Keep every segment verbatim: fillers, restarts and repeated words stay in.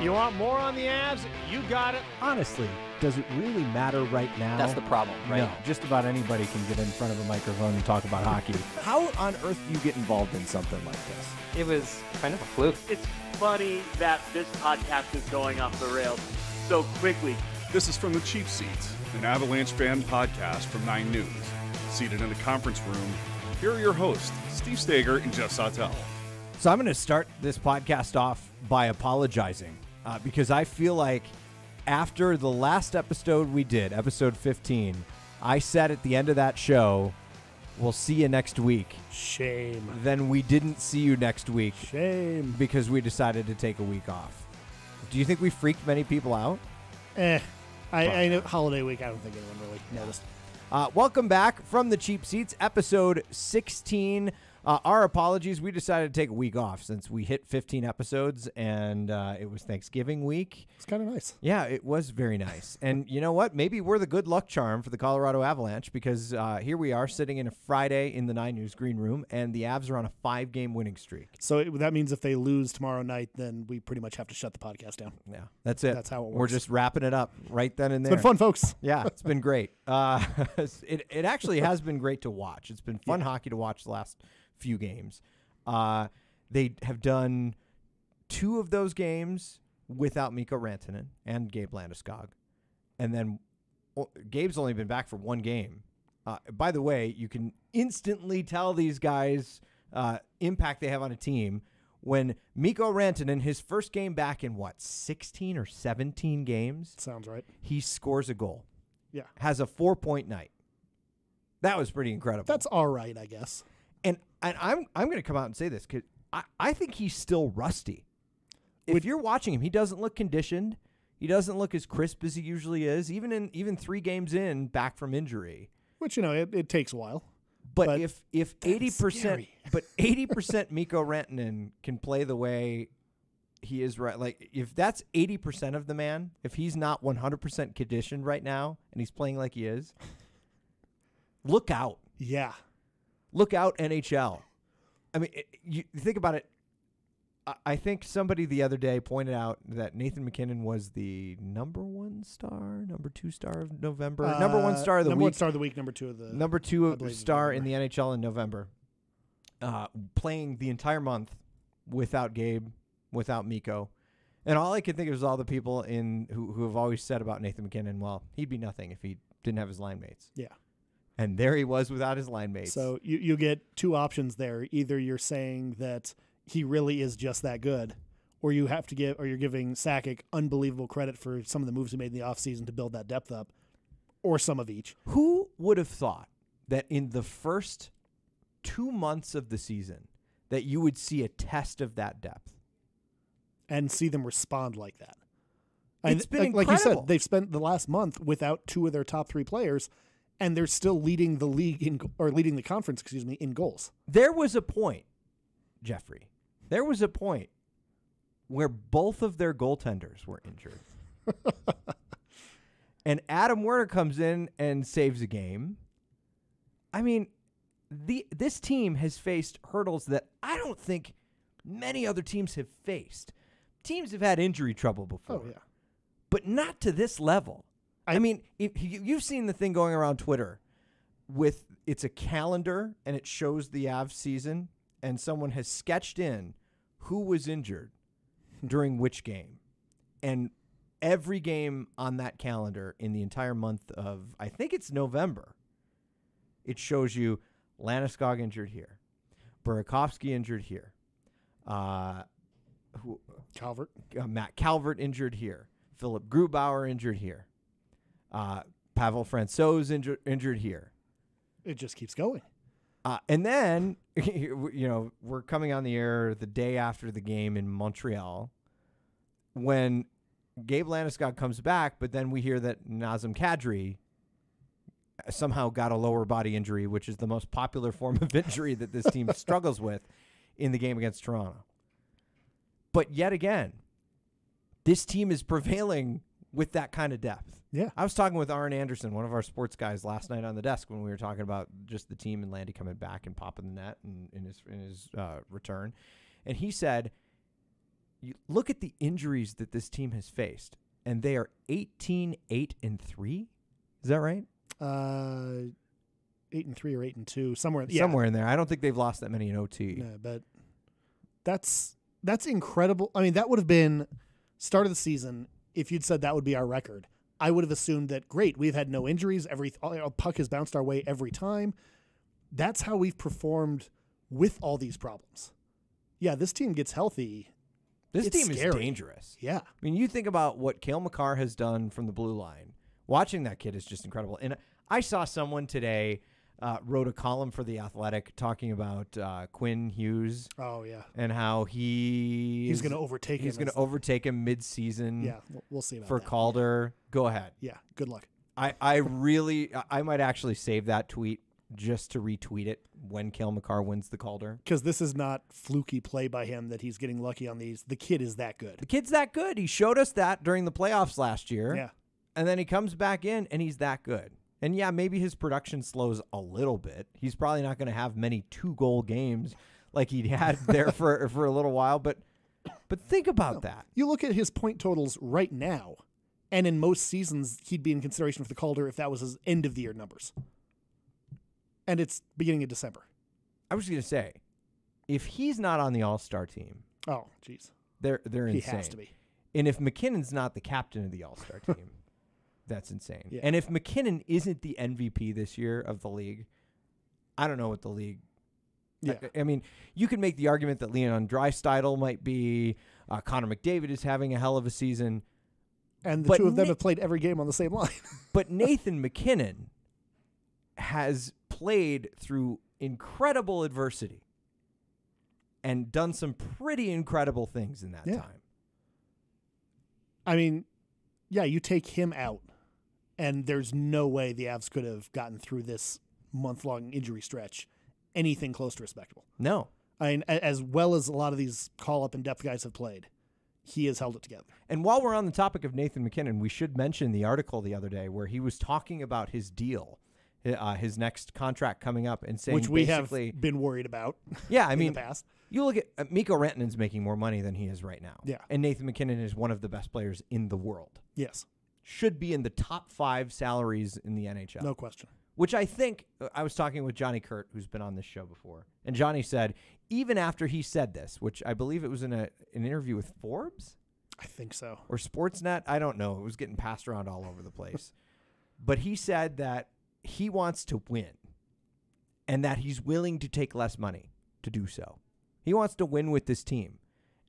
You want more on the Avs? You got it. Honestly, does it really matter right now? That's the problem, right? No, just about anybody can get in front of a microphone and talk about hockey. How on earth do you get involved in something like this? It was kind of a fluke. It's funny that this podcast is going off the rails so quickly. This is from the Cheap Seats, an Avalanche fan podcast from nine news. Seated in the conference room, here are your hosts, Steve Steger and Jeff Sautel. So I'm going to start this podcast off by apologizing uh, because I feel like after the last episode we did, episode fifteen, I said at the end of that show, we'll see you next week. Shame. Then we didn't see you next week. Shame. Because we decided to take a week off. Do you think we freaked many people out? Eh. I, I know holiday week, I don't think anyone really noticed. Uh, welcome back from the Cheap Seats, episode sixteen. Uh, our apologies. We decided to take a week off since we hit fifteen episodes, and uh, it was Thanksgiving week. It's kind of nice. Yeah, it was very nice. And you know what? Maybe we're the good luck charm for the Colorado Avalanche because uh, here we are sitting in a Friday in the nine news green room, and the Avs are on a five game winning streak. So it, that means if they lose tomorrow night, then we pretty much have to shut the podcast down. Yeah, that's it. That's how it works. We're just wrapping it up right then and there. It's been fun, folks. Yeah, it's been great. Uh, it, it actually has been great to watch. It's been fun yeah. hockey to watch the last few games. Uh, they have done two of those games without Miko Rantanen and Gabe Landeskog. And then well, Gabe's only been back for one game. Uh, by the way, you can instantly tell these guys uh, impact they have on a team when Miko Rantanen, his first game back in what, sixteen or seventeen games? Sounds right. He scores a goal. Yeah. Has a four point night. That was pretty incredible. That's all right, I guess. And and I'm I'm going to come out and say this because I, I think he's still rusty. If Would, you're watching him, he doesn't look conditioned. He doesn't look as crisp as he usually is, even in even three games in back from injury. Which you know it, it takes a while. But, but if if eighty percent, but eighty percent Miko Rantanen can play the way he is right. Like if that's eighty percent of the man, if he's not one hundred percent conditioned right now and he's playing like he is, look out. Yeah. Look out, N H L. I mean, it, you think about it. I, I think somebody the other day pointed out that Nathan McKinnon was the number one star, number two star of November, uh, number one star of the number week. Number one star of the week, number two of the... Number two of star in the N H L in November. Uh, playing the entire month without Gabe, without Miko. And all I could think of was all the people in who, who have always said about Nathan McKinnon, well, he'd be nothing if he didn't have his line mates. Yeah. And there he was without his line mates. So you, you get two options there. Either you're saying that he really is just that good, or you have to give or you're giving Sakic unbelievable credit for some of the moves he made in the offseason to build that depth up, or some of each. Who would have thought that in the first two months of the season that you would see a test of that depth? And see them respond like that. It's and, been like, incredible. Like you said, they've spent the last month without two of their top three players. And they're still leading the league in, or leading the conference, excuse me, in goals. There was a point, Jeffrey. There was a point where both of their goaltenders were injured. And Adam Werner comes in and saves a game. I mean, the this team has faced hurdles that I don't think many other teams have faced. Teams have had injury trouble before. Oh, yeah. But not to this level. I mean, if you've seen the thing going around Twitter with it's a calendar and it shows the Avs season and someone has sketched in who was injured during which game. And every game on that calendar in the entire month of, I think it's November, it shows you Landeskog injured here, Burakovsky injured here, uh, who, Calvert, uh, Matt Calvert injured here, Philip Grubauer injured here. Uh, Pavel Francouz injured, injured here. It just keeps going. Uh, and then, you know, we're coming on the air the day after the game in Montreal when Gabe Landeskog comes back, but then we hear that Nazem Kadri somehow got a lower body injury, which is the most popular form of injury that this team struggles with in the game against Toronto. But yet again, this team is prevailing with that kind of depth. Yeah. I was talking with Aaron Anderson, one of our sports guys, last night on the desk when we were talking about just the team and Landy coming back and popping the net in, in his in his uh, return. And he said you look at the injuries that this team has faced, and they are eighteen, eight, and three. Is that right? Uh, eight and three or eight and two, somewhere in, yeah. somewhere in there. I don't think they've lost that many in O T. No, but that's that's incredible. I mean, that would have been start of the season. If you'd said that would be our record, I would have assumed that. Great, we've had no injuries. Every a puck has bounced our way every time. That's how we've performed with all these problems. Yeah, this team gets healthy. This it's team scary. is dangerous. Yeah. I mean, you think about what Cale Makar has done from the blue line. Watching that kid is just incredible. And I saw someone today uh, wrote a column for The Athletic talking about uh, Quinn Hughes. Oh, yeah. And how he... He's going to overtake he's him. He's going to overtake him mid-season. Yeah, we'll see about for that. For Calder. Yeah. Go ahead. Yeah, good luck. I, I really... I might actually save that tweet just to retweet it when Cale Makar wins the Calder. Because this is not fluky play by him that he's getting lucky on these. The kid is that good. The kid's that good. He showed us that during the playoffs last year. Yeah. And then he comes back in, and he's that good. And, yeah, maybe his production slows a little bit. He's probably not going to have many two-goal games like he had there for, for a little while. But but think about well, that. You look at his point totals right now, and in most seasons he'd be in consideration for the Calder if that was his end-of-the-year numbers. And it's beginning of December. I was going to say, if he's not on the All-Star team, oh, jeez, they're they're insane. He has to be. And if McKinnon's not the captain of the All-Star team, that's insane. Yeah. And if McKinnon isn't the M V P this year of the league, I don't know what the league. Yeah. I, I mean, you can make the argument that Leon Draisaitl might be. Uh, Connor McDavid is having a hell of a season, and the but two of them Na have played every game on the same line. But Nathan McKinnon has played through incredible adversity and done some pretty incredible things in that yeah. time. I mean, yeah, you take him out, and there's no way the Avs could have gotten through this month-long injury stretch anything close to respectable. No. I mean, as well as a lot of these call-up and depth guys have played, he has held it together. And while we're on the topic of Nathan McKinnon, we should mention the article the other day where he was talking about his deal. Uh, his next contract coming up and saying which we have been worried about. Yeah, I mean, in the past. You look at uh, Miko Rantanen's making more money than he is right now. Yeah, and Nathan McKinnon is one of the best players in the world. Yes, should be in the top five salaries in the N H L. No question. Which I think uh, I was talking with Johnny Kurt, who's been on this show before, and Johnny said even after he said this, which I believe it was in a an interview with Forbes, I think so, or Sportsnet, I don't know. It was getting passed around all over the place, but he said that he wants to win and that he's willing to take less money to do so. He wants to win with this team.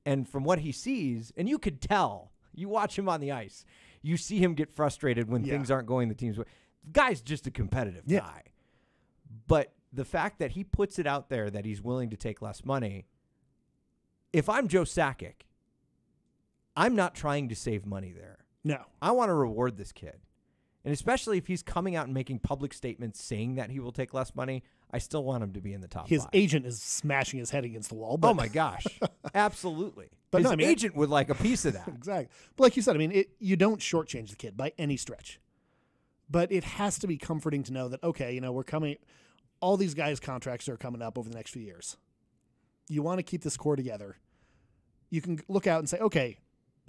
And from what he sees, and you could tell, you watch him on the ice, you see him get frustrated when yeah. things aren't going the team's way. The guy's just a competitive yeah. guy. But the fact that he puts it out there that he's willing to take less money, if I'm Joe Sakic, I'm not trying to save money there. No. I want to reward this kid. And especially if he's coming out and making public statements saying that he will take less money, I still want him to be in the top His five. Agent is smashing his head against the wall. But oh, my gosh. Absolutely. But his no, I mean, agent would like a piece of that. Exactly. But like you said, I mean, it, you don't shortchange the kid by any stretch. But it has to be comforting to know that, okay, you know, we're coming – all these guys' contracts are coming up over the next few years. You want to keep this core together. You can look out and say, okay,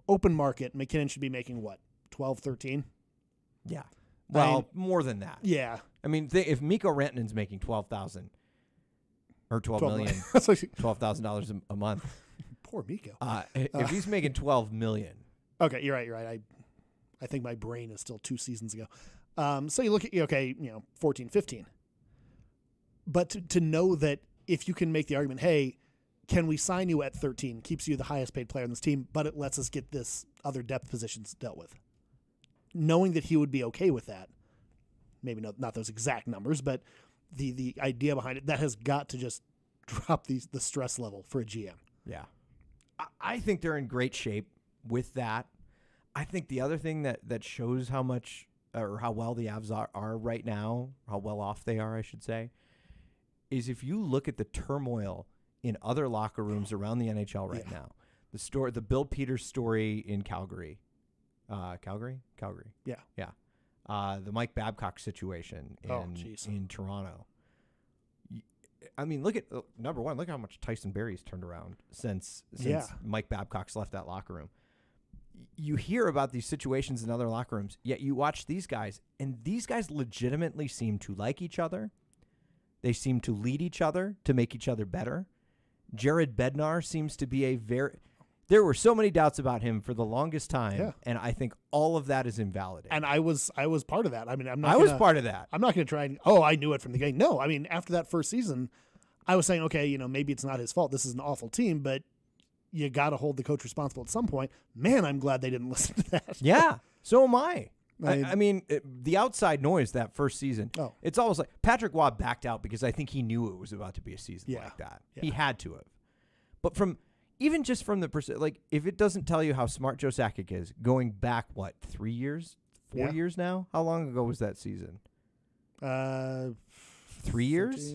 open market, McKinnon should be making what, twelve, thirteen? Yeah. Well, I mean, more than that. Yeah. I mean, th if Miko Rantanen's making twelve thousand or twelve million, twelve thousand dollars a month. Poor Miko. Uh, if uh, he's making twelve million. Okay, you're right, you're right. I I think my brain is still two seasons ago. Um so you look at okay, you know, fourteen, fifteen. But to, to know that if you can make the argument, "Hey, can we sign you at thirteen? Keeps you the highest paid player on this team, but it lets us get this other depth positions dealt with." Knowing that he would be okay with that, maybe not, not those exact numbers, but the the idea behind it, that has got to just drop these, the stress level for a G M. Yeah. I, I think they're in great shape with that. I think the other thing that, that shows how much or how well the Avs are, are right now, how well off they are, I should say, is if you look at the turmoil in other locker rooms around the N H L right yeah. now. The, story, the Bill Peters story in Calgary. Uh, Calgary? Calgary. Yeah. Yeah. Uh, the Mike Babcock situation in, oh, in Toronto. I mean, look at uh, number one, look how much Tyson Berry's turned around since since yeah. Mike Babcock's left that locker room. You hear about these situations in other locker rooms, yet you watch these guys, and these guys legitimately seem to like each other. They seem to lead each other to make each other better. Jared Bednar seems to be a very... There were so many doubts about him for the longest time, yeah. and I think all of that is invalidated. And I was I was part of that. I mean, I'm not. I gonna, was part of that. I'm not going to try and oh, I knew it from the game. No, I mean, after that first season, I was saying, okay, you know, maybe it's not his fault. This is an awful team, but you got to hold the coach responsible at some point. Man, I'm glad they didn't listen to that. Yeah, so am I. I mean, I, I mean it, the outside noise that first season. Oh, it's almost like Patrick Roy backed out because I think he knew it was about to be a season yeah, like that. Yeah. He had to have, but from. Even just from the percent, like if it doesn't tell you how smart Joe Sakic is, going back what three years, four yeah. years now? How long ago was that season? Uh, three years.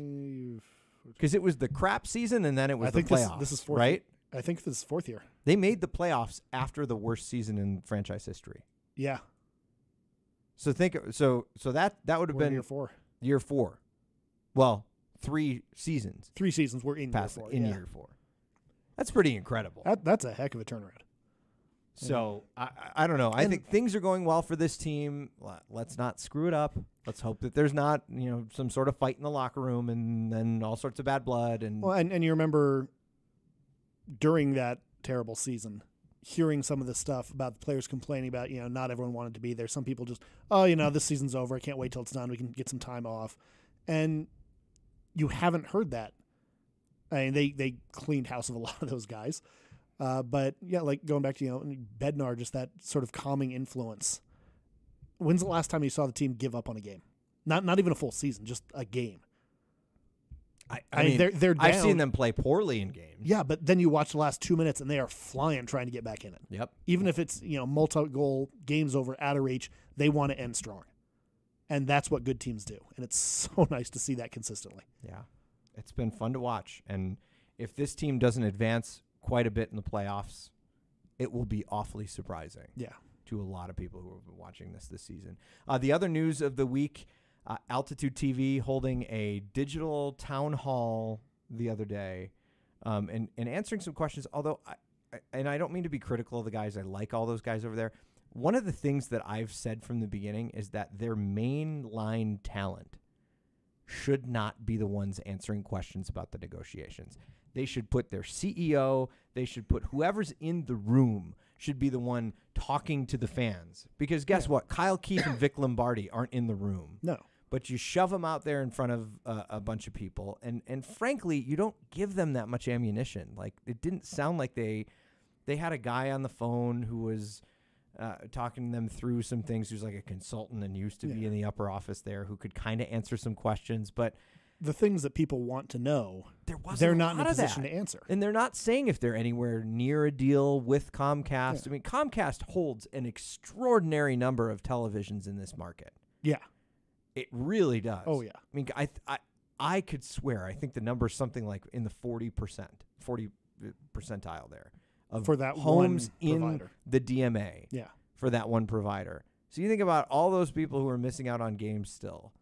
Because it was the crap season, and then it was I the think playoffs. This, this is fourth, right? I think this is fourth year. They made the playoffs after the worst season in franchise history. Yeah. So think so. So that that would have been year four. Year four. Well, three seasons. Three seasons. We're in past, year four. In yeah. year four. That's pretty incredible. That, that's a heck of a turnaround. So, I, I don't know. I and think things are going well for this team. Let's not screw it up. Let's hope that there's not, you know, some sort of fight in the locker room and then all sorts of bad blood. And well, and, and you remember during that terrible season, hearing some of the stuff about the players complaining about, you know, not everyone wanted to be there. Some people just, oh, you know, this season's over. I can't wait till it's done. We can get some time off. And you haven't heard that. I mean, they, they cleaned house of a lot of those guys. Uh, but, yeah, like going back to, you know, Bednar, just that sort of calming influence. When's the last time you saw the team give up on a game? Not not even a full season, just a game. I, I, I mean, they're, they're down. I've seen them play poorly in games. Yeah, but then you watch the last two minutes, and they are flying trying to get back in it. Yep. Even if it's, you know, multi-goal, games over, out of reach, they want to end strong. And that's what good teams do. And it's so nice to see that consistently. Yeah. It's been fun to watch, and if this team doesn't advance quite a bit in the playoffs, it will be awfully surprising yeah. to a lot of people who have been watching this this season. Uh, the other news of the week, uh, Altitude T V holding a digital town hall the other day um, and, and answering some questions, although, I, I, and I don't mean to be critical of the guys. I like all those guys over there. One of the things that I've said from the beginning is that their mainline talent should not be the ones answering questions about the negotiations. They should put their C E O, they should put whoever's in the room should be the one talking to the fans. Because guess yeah. what? Kyle Keith and Vic Lombardi aren't in the room. No. But you shove them out there in front of uh, a bunch of people. And, and frankly, you don't give them that much ammunition. Like, it didn't sound like they, they had a guy on the phone who was... Uh, talking them through some things, who's like a consultant and used to yeah. be in the upper office there, who could kind of answer some questions, but the things that people want to know, there wasn't they're not in a position to answer. And they're not saying if they're anywhere near a deal with Comcast. Yeah. I mean, Comcast holds an extraordinary number of televisions in this market. Yeah. It really does. Oh, yeah. I mean, I I, I could swear, I think the number is something like in the forty percent, forty percentile there. Of for that homes one in provider. The D M A yeah. for that one provider. So you think about all those people who are missing out on games still.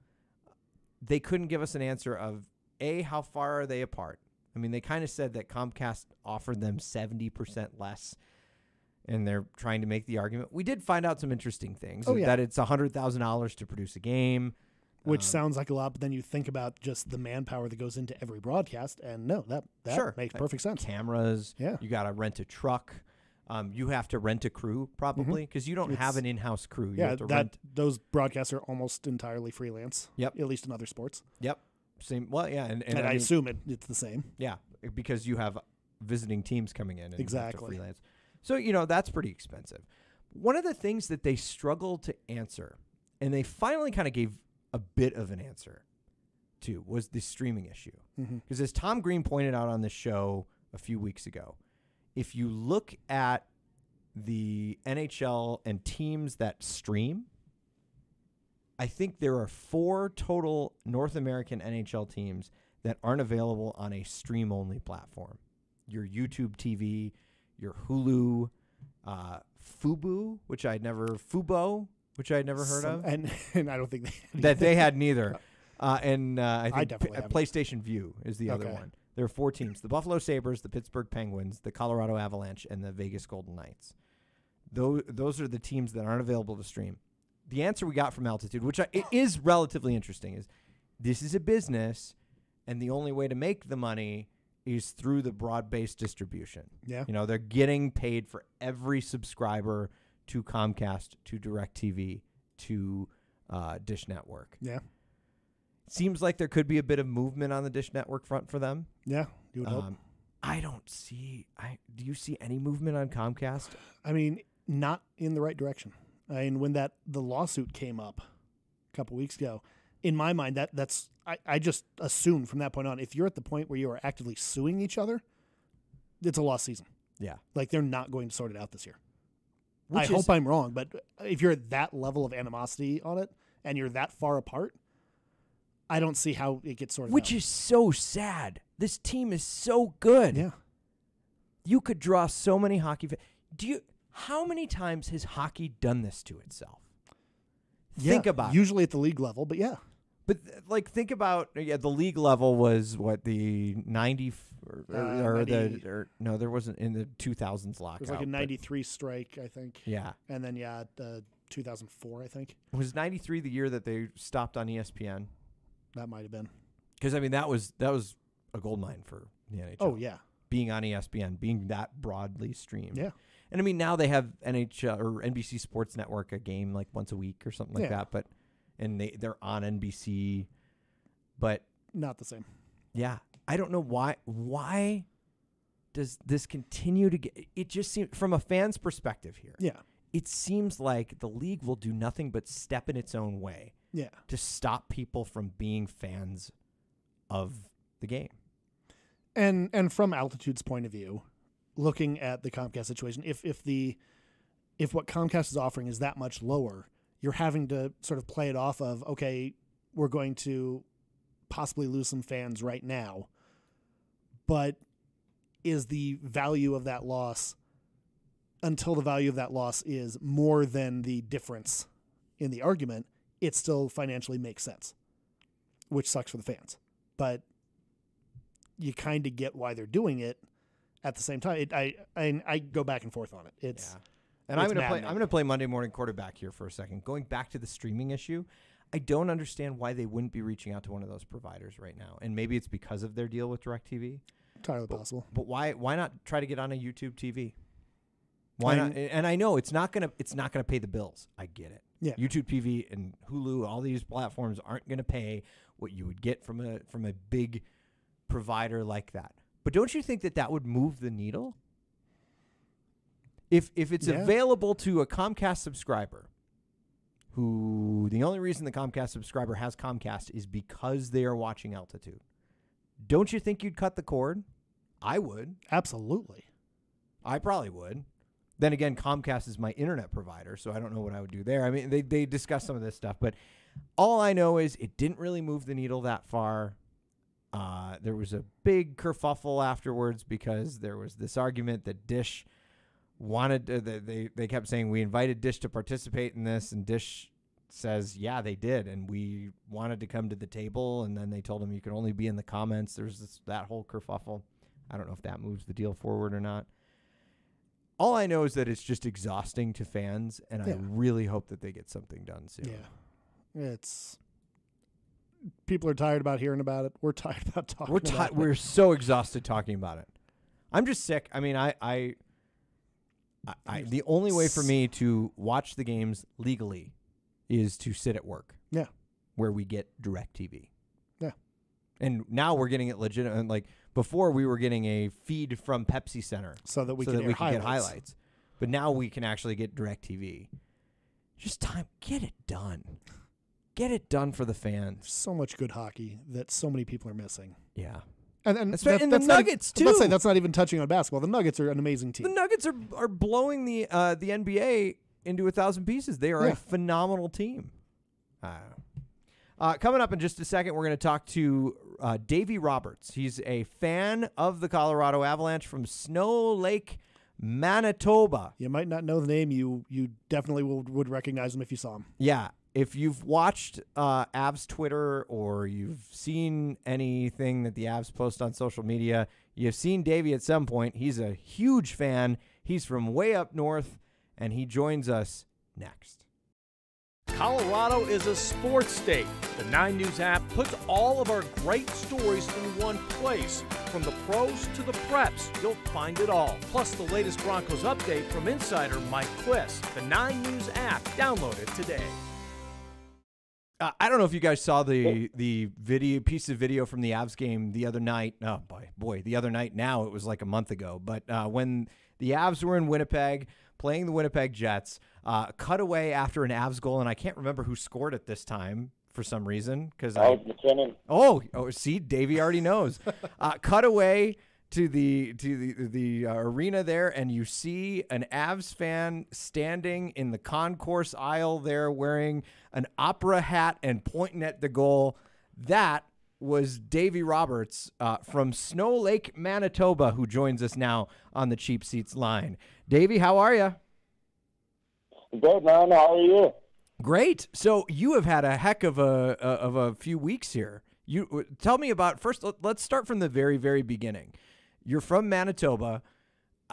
They couldn't give us an answer of, A, how far are they apart? I mean, they kind of said that Comcast offered them seventy percent less, and they're trying to make the argument. We did find out some interesting things, oh, yeah. that it's one hundred thousand dollars to produce a game. Which um, sounds like a lot, but then you think about just the manpower that goes into every broadcast, and no, that, that sure. makes like perfect sense. Cameras, yeah. you got to rent a truck. Um, you have to rent a crew, probably, because mm-hmm. you don't it's, have an in-house crew. You yeah, have to that, rent. Those broadcasts are almost entirely freelance, Yep, at least in other sports. Yep. Same. Well, yeah. And, and, and I, I mean, assume it, it's the same. Yeah, because you have visiting teams coming in. And exactly. You have to freelance. So, you know, that's pretty expensive. One of the things that they struggle to answer, and they finally kind of gave a bit of an answer to, was the streaming issue. Because mm-hmm. as Tom Green pointed out on this show a few weeks ago, if you look at the N H L and teams that stream, I think there are four total North American N H L teams that aren't available on a stream-only platform. Your YouTube T V, your Hulu, uh, Fubo, which I'd never... Fubo... Which I had never heard Some, of. And, and I don't think they had that either. They had neither. Uh, and uh, I think I definitely P- PlayStation View is the okay. other one. There are four teams: the Buffalo Sabres, the Pittsburgh Penguins, the Colorado Avalanche, and the Vegas Golden Knights. Those those are the teams that aren't available to stream. The answer we got from Altitude, which I, it is relatively interesting, is this is a business, and the only way to make the money is through the broad-based distribution. Yeah, you know, they're getting paid for every subscriber to Comcast, to DirecTV, to uh, Dish Network. Yeah. Seems like there could be a bit of movement on the Dish Network front for them. Yeah, you would hope. Um, I don't see. I do you see any movement on Comcast? I mean, not in the right direction. I mean, when that the lawsuit came up a couple weeks ago, in my mind, that that's I, I just assumed from that point on, if you're at the point where you are actively suing each other, it's a lost season. Yeah, like they're not going to sort it out this year. Which I is, hope I'm wrong, but if you're at that level of animosity on it and you're that far apart, I don't see how it gets sorted out. Which is so sad. This team is so good. Yeah. You could draw so many hockey fans. Do you? How many times has hockey done this to itself? Yeah, think about usually it. At the league level, but yeah. But like, think about yeah, the league level was what the ninety or, uh, or, or ninety, the or, no, there wasn't in the two thousands lockout. It was like a ninety three strike, I think. Yeah, and then yeah, uh, two thousand four, I think. Was ninety three the year that they stopped on E S P N? That might have been, because I mean that was that was a goldmine for the N H L. Oh yeah, being on E S P N, being that broadly streamed. Yeah, and I mean now they have N H L or N B C Sports Network a game like once a week or something like yeah. that. But and they they're on N B C, but not the same. Yeah, I don't know why. Why does this continue to get? It just seems from a fan's perspective here. Yeah, it seems like the league will do nothing but step in its own way. Yeah, to stop people from being fans of the game. And and from Altitude's point of view, looking at the Comcast situation, if if the if what Comcast is offering is that much lower, you're having to sort of play it off of, okay, we're going to possibly lose some fans right now, but is the value of that loss until the value of that loss is more than the difference in the argument, it still financially makes sense, which sucks for the fans. But you kind of get why they're doing it at the same time. It, I, I I go back and forth on it. It's yeah. And it's I'm going to play I'm going to play Monday morning quarterback here for a second. Going back to the streaming issue, I don't understand why they wouldn't be reaching out to one of those providers right now. And maybe it's because of their deal with DirecTV. Entirely but, possible. But why why not try to get on a YouTube T V? Why I'm, not? And I know it's not going to it's not going to pay the bills. I get it. Yeah. YouTube T V and Hulu, all these platforms aren't going to pay what you would get from a from a big provider like that. But don't you think that that would move the needle? If if it's yeah. available to a Comcast subscriber, who the only reason the Comcast subscriber has Comcast is because they are watching Altitude, don't you think you'd cut the cord? I would. Absolutely. I probably would. Then again, Comcast is my internet provider, so I don't know what I would do there. I mean, they, they discussed some of this stuff, but all I know is it didn't really move the needle that far. Uh, there was a big kerfuffle afterwards because there was this argument that Dish wanted to, they, they kept saying, we invited Dish to participate in this, and Dish says, yeah, they did, and we wanted to come to the table, and then they told him you could only be in the comments. There's this, that whole kerfuffle. I don't know if that moves the deal forward or not. All I know is that it's just exhausting to fans, and yeah. I really hope that they get something done soon. Yeah, it's people are tired about hearing about it. We're tired about talking. We're ti- about it. We're so exhausted talking about it. I'm just sick. I mean, I, I, I, I the only way for me to watch the games legally is to sit at work. Yeah, where we get DirecTV. Yeah, and now we're getting it legitimate. Like. Before, we were getting a feed from Pepsi Center so that we, so can, that we can highlights. get highlights. But now we can actually get DirecTV. Just time. Get it done. Get it done for the fans. There's so much good hockey that so many people are missing. Yeah. And, and, that's, that, and that's the Nuggets, not, too. Let's say that's not even touching on basketball. The Nuggets are an amazing team. The Nuggets are, are blowing the uh, the N B A into a thousand pieces. They are yeah. a phenomenal team. I don't know. Uh, coming up in just a second, we're going to talk to uh, Davey Roberts. He's a fan of the Colorado Avalanche from Snow Lake, Manitoba. You might not know the name. You you definitely would, would recognize him if you saw him. Yeah. if you've watched uh, Avs Twitter or you've seen anything that the Avs post on social media, you've seen Davey at some point. He's a huge fan. He's from way up north, and he joins us next. Colorado is a sports state. The nine News app puts all of our great stories in one place. From the pros to the preps, you'll find it all. Plus the latest Broncos update from insider Mike Kliss. The nine News app. Download it today. Uh, I don't know if you guys saw the the video piece of video from the Avs game the other night. Oh, boy, boy, the other night now. It was like a month ago. But uh, when the Avs were in Winnipeg playing the Winnipeg Jets, uh, cutaway after an Avs goal, and I can't remember who scored it this time for some reason. Because I, McKinnon. Oh, oh, see, Davey already knows. uh, cutaway to the to the the uh, arena there, and you see an Avs fan standing in the concourse aisle there, wearing an opera hat and pointing at the goal. That was Davey Roberts uh, from Snow Lake, Manitoba, who joins us now on the Cheap Seats line. Davey, how are you? Good, man. How are you? Great. So you have had a heck of a of a few weeks here. You tell me about first. Let's start from the very, very beginning. You're from Manitoba.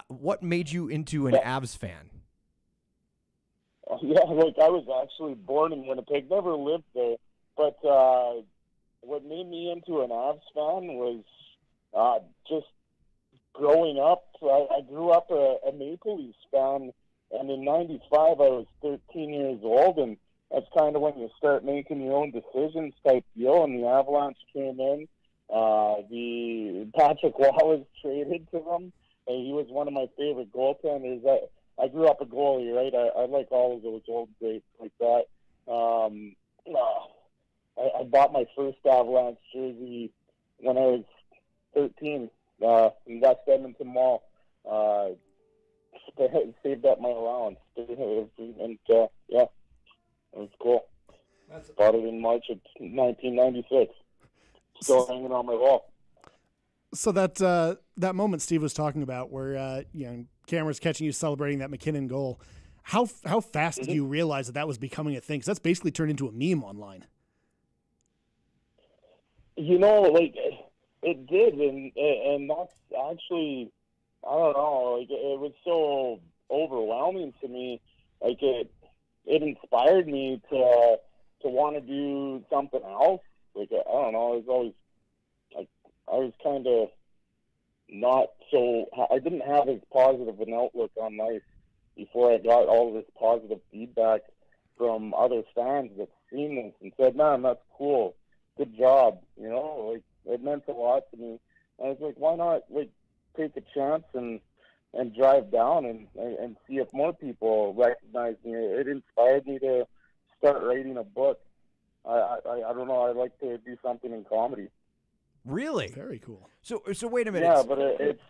What made you into an yeah. Avs fan? Yeah, like I was actually born in Winnipeg. Never lived there, but. Uh, What made me into an Avs fan was uh, just growing up. I, I grew up a, a Maple Leafs fan, and in ninety-five I was thirteen years old, and that's kind of when you start making your own decisions type deal, and the Avalanche came in. Uh, the Patrick Roy was traded to them, and he was one of my favorite goaltenders. I, I grew up a goalie, right? I, I like all of those old greats like that. Um, uh, I bought my first Avalanche jersey when I was thirteen uh, in West Edmonton Mall. Uh, saved up my allowance. And, uh, yeah, it was cool. That's bought it in March of nineteen ninety-six. Still hanging on my wall. So that uh, that moment Steve was talking about where uh, you know, cameras catching you celebrating that McKinnon goal, how, how fast mm-hmm. did you realize that that was becoming a thing? Because that's basically turned into a meme online. You know, like, it did, and and that's actually, I don't know, like, it was so overwhelming to me. Like, it it inspired me to to want to do something else. Like, I don't know, I was always, like, I was kind of not so, I didn't have as positive an outlook on life before I got all this positive feedback from other fans that seen this and said, man, that's cool. Good job, you know, like, it meant a lot to me. I was like, why not, like, take a chance and and drive down and, and see if more people recognize me. It inspired me to start writing a book. I, I, I don't know, I'd like to do something in comedy. Really? Very cool. So, so wait a minute. Yeah, but it, it's...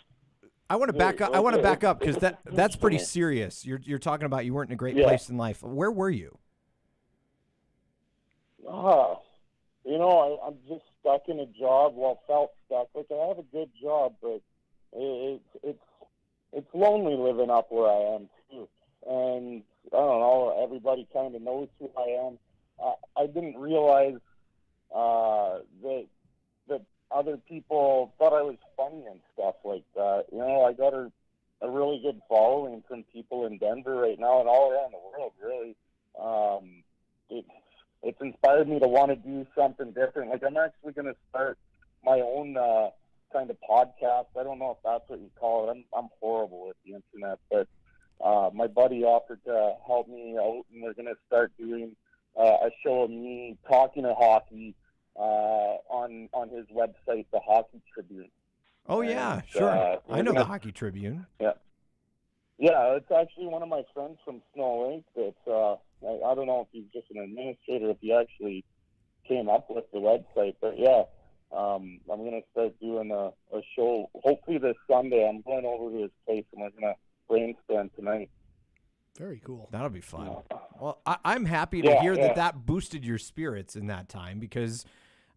I want to back up, I want to back up, because that, that's pretty serious. You're, you're talking about you weren't in a great yeah. place in life. Where were you? Ah... Uh, You know, I, I'm just stuck in a job. Well, felt stuck. Like, I have a good job, but it's it's it's lonely living up where I am too. And I don't know. Everybody kind of knows who I am. I, I didn't realize uh, that that other people thought I was funny and stuff like that. You know, I got a a really good following from people in Denver right now and all around the world. Really, um, it's. It's inspired me to want to do something different. Like, I'm actually going to start my own uh, kind of podcast. I don't know if that's what you call it. I'm, I'm horrible with the internet, but uh, my buddy offered to help me out, and we're going to start doing uh, a show of me talking to hockey uh, on on his website, The Hockey Tribune. Oh, yeah, and, sure. Uh, I know gonna, The Hockey Tribune. Yeah. Yeah, it's actually one of my friends from Snow Lake that's... Uh, I don't know if he's just an administrator, if he actually came up with the website, but yeah, um, I'm going to start doing a, a show. Hopefully this Sunday, I'm going over to his place and we're going to brainstorm tonight. Very cool. That'll be fun. Yeah. Well, I, I'm happy to yeah, hear yeah. that that boosted your spirits in that time, because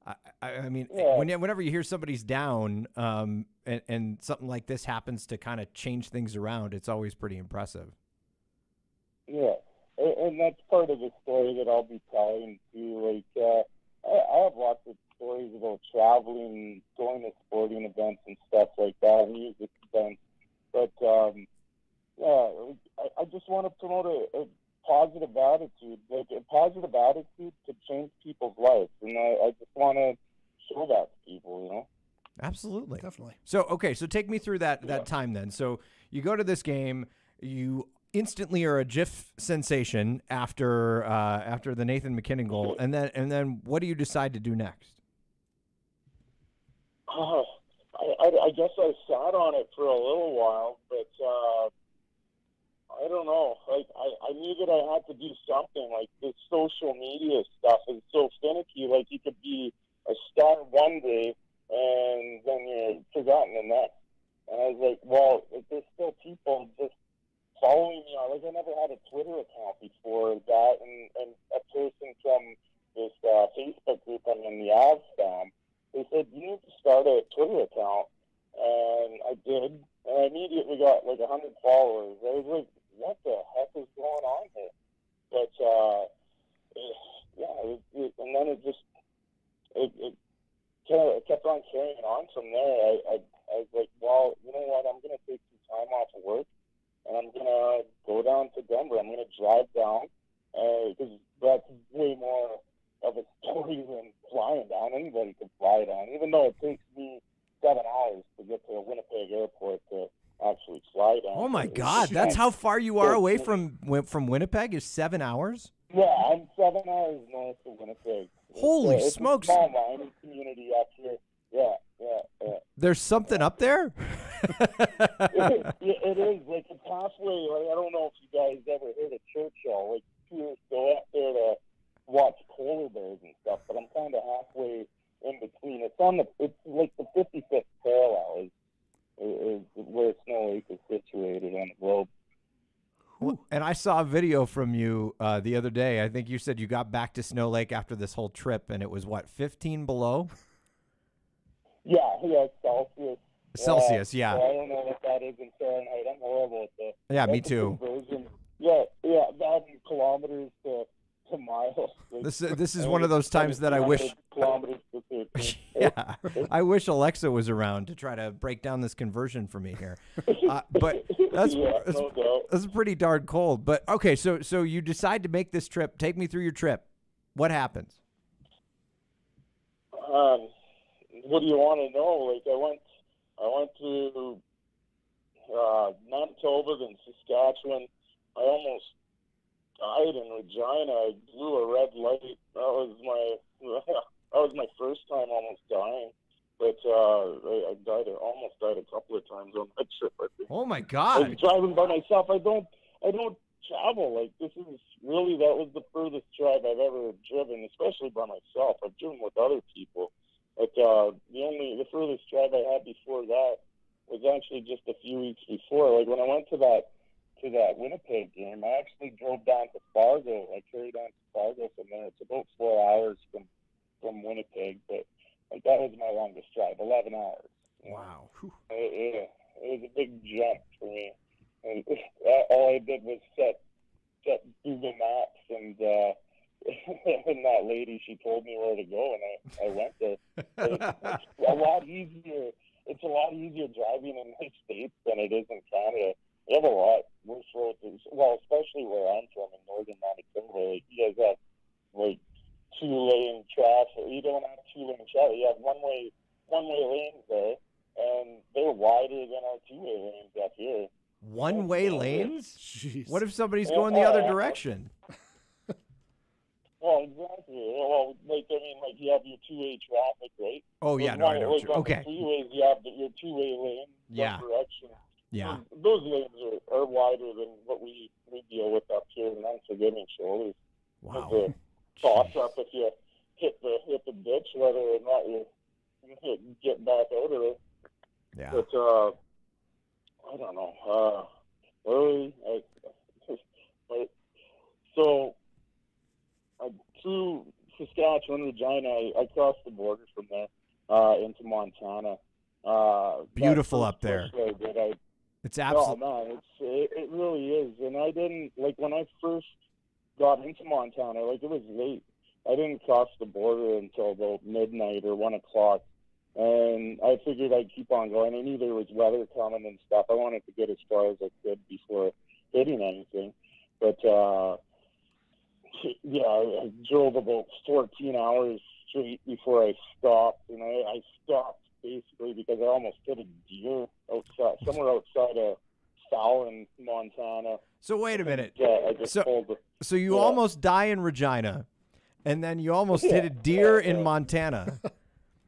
I, I, I mean, yeah. when, whenever you hear somebody's down um, and, and something like this happens to kind of change things around, it's always pretty impressive. Yeah. and, and that's part of the story that I'll be telling too. Like, uh, I, I have lots of stories about traveling, going to sporting events and stuff like that, music events. But, um, yeah, I, I just want to promote a, a positive attitude, like a positive attitude to change people's lives. And I, I just want to show that to people, you know? Absolutely. Definitely. So, okay, so take me through that, yeah. that time then. So you go to this game, you instantly are a GIF sensation after uh, after the Nathan McKinnon goal, and then and then what do you decide to do next? Uh, I, I, I guess I sat on it for a little while, but uh, I don't know. Like I, I knew that I had to do something. Like this social media stuff is so finicky. Like you could be a star one day, and then you're forgotten the next. And I was like, well, if there's still people just following me on, like I never had a Twitter account before that, and, and a person from this uh, Facebook group I'm in the Avs fam, they said, you need to start a Twitter account. And I did, and I immediately got like one hundred followers. I was like, what the heck is going on here? But, uh, it, yeah, it, it, and then it just, it, it Kind of kept on carrying on from there. I, I, I was like, well, you know what? I'm going to take some time off of work, and I'm going to go down to Denver. I'm going to drive down, because uh, that's way more of a story than flying down. Anybody can fly down, even though it takes me seven hours to get to the Winnipeg airport to actually fly down. Oh, my God. That's how far you are away from from Winnipeg is seven hours? Yeah, I'm seven hours north of Winnipeg. Holy it's, uh, it's smokes! A small community up here. Yeah, yeah, yeah. There's something yeah. up there. it, is, it is like it's halfway. Like, I don't know if you guys ever heard of Churchill. Like tourists go up there to watch polar bears and stuff, but I'm kind of halfway in between. It's on the it's like the fifty-fifth parallel is, is where Snow Lake is situated on the globe. And I saw a video from you uh, the other day. I think you said you got back to Snow Lake after this whole trip, and it was, what, fifteen below? Yeah, yeah, Celsius. Celsius, uh, yeah. So I don't know what that is in Fahrenheit. I'm horrible at that. Yeah, that's me too. Conversion. Yeah, yeah, that'd be kilometers to, to miles. Like, this, uh, this is one of those times that I wish... Kilometers to yeah, I wish Alexa was around to try to break down this conversion for me here. Uh, but... That's, yeah, that's, no that's pretty darn cold. But, okay, so so you decide to make this trip. Take me through your trip. What happens? Um, what do you want to know? Like, I went I went to uh, Manitoba, then Saskatchewan. I almost died in Regina. I blew a red light. That was my that was my first time almost dying. But uh, I died. I almost died a couple of times on that trip, I think. Oh my God! I was driving by myself. I don't. I don't travel like this. Is really that was the furthest drive I've ever driven, especially by myself. I've driven with other people, but uh, the only the furthest drive I had before that was actually just a few weeks before. Like when I went to that to that Winnipeg game, I actually drove down to Fargo. I carried on to Fargo from there. It's about four hours from from Winnipeg, but. Like that was my longest drive, eleven hours. Wow. It, it, it was a big jump for me. And all I did was set, set Google Maps, and, uh, and that lady, she told me where to go, and I, I went there. It's, it's a lot easier. It's a lot easier driving in the States than it is in Canada. We have a lot worse roads, well, especially where I'm from in northern Manitoba. Like you guys have like. Two-lane traffic. You don't have two-lane traffic. You have one-way, one-way lanes there, and they're wider than our two-way lanes up here. One-way lanes? Jeez. What if somebody's yeah, going the uh, other direction? Well, exactly. Well, like I mean, like you have your two-way traffic, right? Oh yeah, no, I know. Like, okay. Freeways, you have your two-way lane. Yeah. Direction. Yeah. And those lanes are, are wider than what we we deal with up here in unforgiving shoulders. Wow. Toss up if you hit the hit the ditch, whether or not you, you get back out of it. Yeah. But uh, I don't know. Uh, really, I, but, so I, through Saskatchewan, Regina, I, I crossed the border from there uh, into Montana. Uh, Beautiful up there. That I, it's absolutely. Oh man, it's, it, it really is. And I didn't like when I first. got into Montana, like, it was late. I didn't cross the border until about midnight or one o'clock. And I figured I'd keep on going. I knew there was weather coming and stuff. I wanted to get as far as I could before hitting anything. But, uh, yeah, I drove about fourteen hours straight before I stopped. And I, I stopped basically because I almost hit a deer outside, somewhere outside of Fallon, Montana. So wait a minute. Yeah, I just so, pulled, so you yeah. almost die in Regina, and then you almost yeah. hit a deer yeah. in yeah. Montana.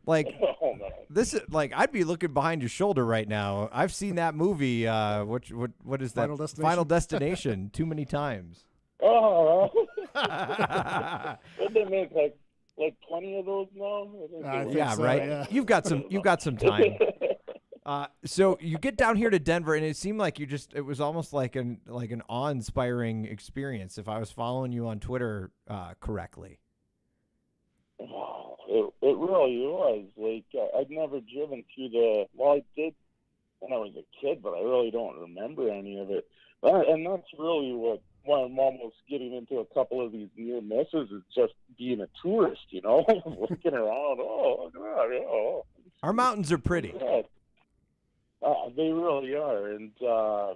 Like, oh, this is like, I'd be looking behind your shoulder right now. I've seen that movie. Uh, what what what is that? Final Destination. Final Destination. Too many times. Oh, they make like like twenty of those now. Uh, yeah, so, right. Yeah. You've got some. You've got some time. Uh, so you get down here to Denver, and it seemed like you just—it was almost like an like an awe-inspiring experience. If I was following you on Twitter uh, correctly. It, it really was. Like, I'd never driven through the, well, I did when I was a kid, but I really don't remember any of it. But, and that's really what, why I'm almost getting into a couple of these near misses is just being a tourist, you know, looking around. Oh, God, oh. Our mountains are pretty. Yeah. Uh, they really are. And, uh,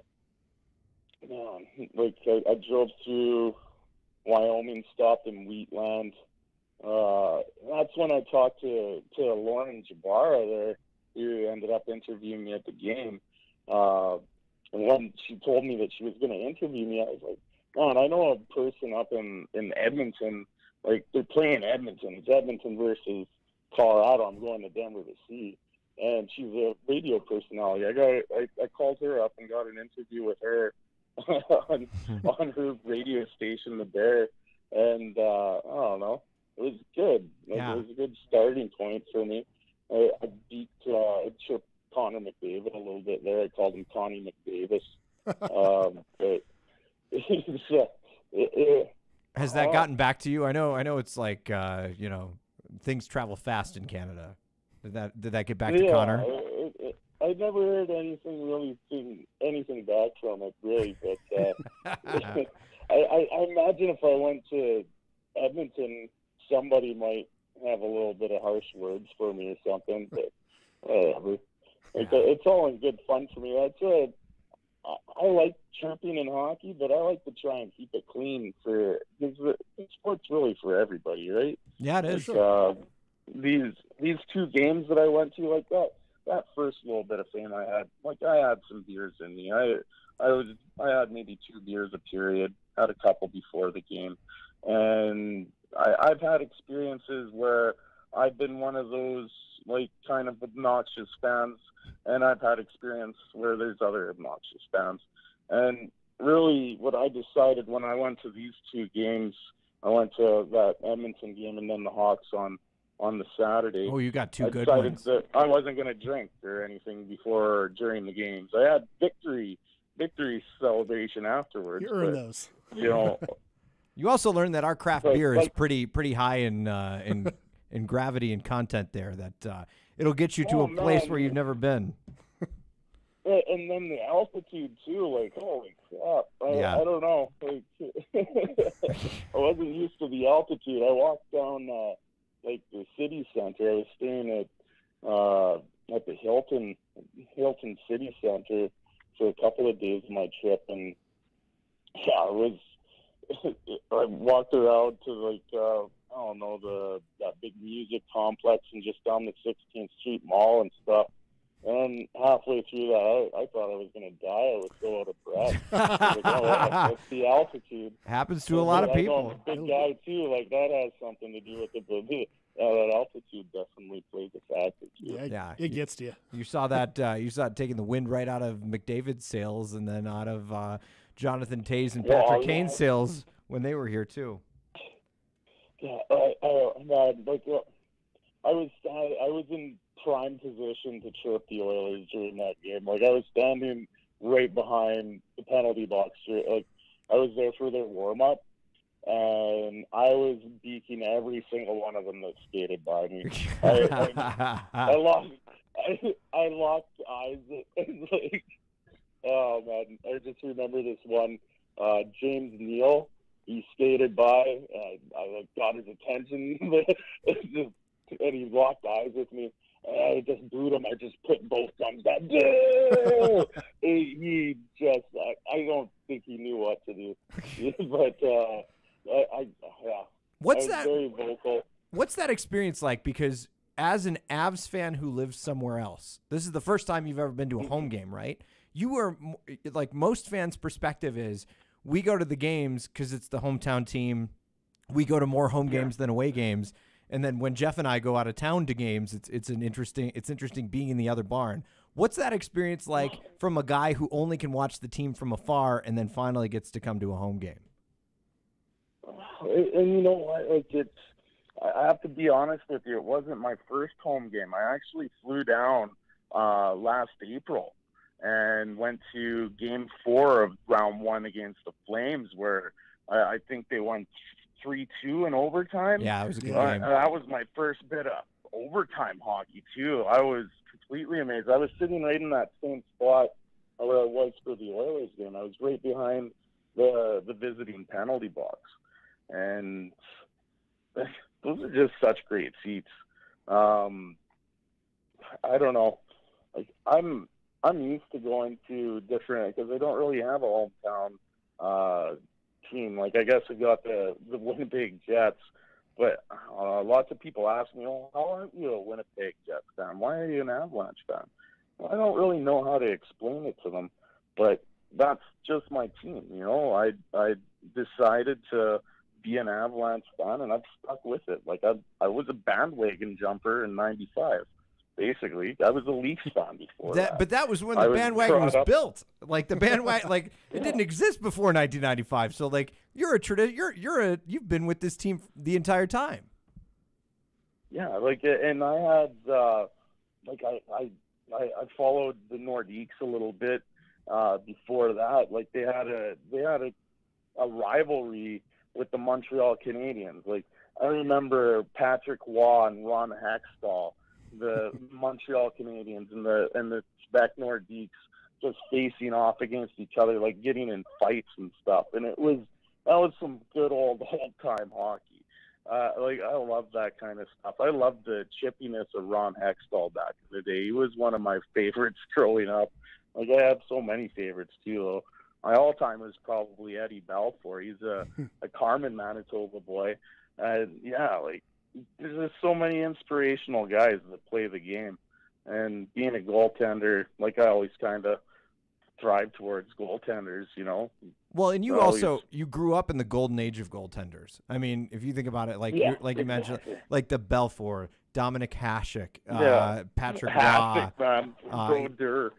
you know, like, I, I drove through Wyoming, stopped in Wheatland. Uh, that's when I talked to, to Lauren Jabara there, who ended up interviewing me at the game. Uh, and when she told me that she was going to interview me, I was like, man, I know a person up in, in Edmonton, like, they're playing Edmonton. It's Edmonton versus Colorado. I'm going to Denver to see. And she's a radio personality. I got, I, I called her up and got an interview with her on, on her radio station, The Bear. And, uh, I don't know. It was good. Like, yeah. It was a good starting point for me. I, I beat uh, Chip Connor McDavid a little bit there. I called him Connie McDavis. um, but it, it, it, Has that uh, gotten back to you? I know. I know. It's like uh, you know, things travel fast in Canada. Did that? Did that get back yeah, to Connor? It, it, I never heard anything really, thing, anything back from it really. But uh, I, I, I imagine if I went to Edmonton, somebody might have a little bit of harsh words for me or something, but whatever. It's, a, it's all in good fun for me. That's it. I, I like chirping in hockey, but I like to try and keep it clean for because the sport's really for everybody, right? Yeah, it is. Like, uh, these these two games that I went to, like that that first little bit of fame I had, like I had some beers in me. I I was I had maybe two beers a period. Had a couple before the game, and. I, I've had experiences where I've been one of those, like, kind of obnoxious fans, and I've had experience where there's other obnoxious fans. And really what I decided when I went to these two games, I went to that Edmonton game and then the Hawks on, on the Saturday. Oh, you got two I good ones. I decided that I wasn't going to drink or anything before or during the games. I had victory, victory celebration afterwards. You earned those. You know, you also learned that our craft like, beer is like, pretty pretty high in uh, in in gravity and content there. That uh, it'll get you to oh, a place man. where you've never been. And then the altitude too. Like holy crap! I, yeah. I don't know. Like, I wasn't used to the altitude. I walked down uh, like the city center. I was staying at uh, at the Hilton Hilton City Center for a couple of days of my trip, and yeah, it was. I walked around to, like, uh, I don't know, the that big music complex and just down the sixteenth street Mall and stuff. And halfway through that, I, I thought I was going to die. I was so out of breath. I was like, oh, wow, that's the altitude. Happens to so, a lot of I people. Know, big guy, too. Like, that has something to do with the movie. Uh, that altitude definitely plays a factor. Yeah, yeah, it gets to you. You saw that. Uh, you saw it taking the wind right out of McDavid's sails, and then out of uh, Jonathan Tay's and Patrick yeah, yeah. Kane's sails when they were here too. Yeah, I, I, no, like, I was I, I was in prime position to chirp the Oilers during that game. Like I was standing right behind the penalty box. Like I was there for their warm up. And I was beaking every single one of them that skated by me. I, I, I locked, I, I locked eyes. Like, oh man, I just remember this one. Uh, James Neal, he skated by. I, I like got his attention, and he locked eyes with me. I just booed him. I just put both thumbs up. He just, I, I don't think he knew what to do. But, uh, I, I, yeah. What's I that? Very vocal. What's that experience like? Because as an Avs fan who lives somewhere else, this is the first time you've ever been to a home game, right? You are, like, most fans' perspective is we go to the games because it's the hometown team. We go to more home games yeah. than away games. And then when Jeff and I go out of town to games, it's it's an interesting it's interesting being in the other barn. What's that experience like from a guy who only can watch the team from afar and then finally gets to come to a home game? And, and you know what? Like it's, I have to be honest with you. It wasn't my first home game. I actually flew down uh, last April and went to game four of round one against the Flames, where I, I think they won three two in overtime. Yeah, it was a good uh, game. That was my first bit of overtime hockey, too. I was completely amazed. I was sitting right in that same spot where I was for the Oilers game. I was right behind the the visiting penalty box. And those are just such great seats. Um, I don't know. Like, I'm I'm used to going to different, because I don't really have a hometown uh team. Like, I guess we got the, the Winnipeg Jets, but uh, lots of people ask me, oh, how aren't you a Winnipeg Jets fan? Why are you an Avalanche fan? Well, I don't really know how to explain it to them, but that's just my team. You know, I I decided to be an Avalanche fan, and I've stuck with it. Like, I I was a bandwagon jumper in ninety-five. Basically, I was a Leafs fan before that, that. But that was when the I bandwagon was, was built. Like the bandwagon, like it didn't exist before nineteen ninety-five. So, like, you're a tradition. You're you're a you've been with this team the entire time. Yeah, like, and I had uh, like I, I I followed the Nordiques a little bit uh, before that. Like they had a they had a, a rivalry with the Montreal Canadiens. Like I remember Patrick Roy and Ron Hextall. The Montreal Canadiens and the and the Quebec Nordiques just facing off against each other, like getting in fights and stuff. And it was that was some good old old time hockey. Uh, like I love that kind of stuff. I love the chippiness of Ron Hextall back in the day. He was one of my favorites growing up. Like I have so many favorites too. My all time is probably Eddie Balfour. He's a, a Carman, Manitoba boy. Uh, yeah, like. There's just so many inspirational guys that play the game, and being a goaltender, like I always kind of thrive towards goaltenders, you know. Well, and you always... also you grew up in the golden age of goaltenders. I mean, if you think about it, like yeah, you, like exactly. you mentioned, like the Balfour, Dominic Hasek, uh, yeah. Patrick Roy, uh,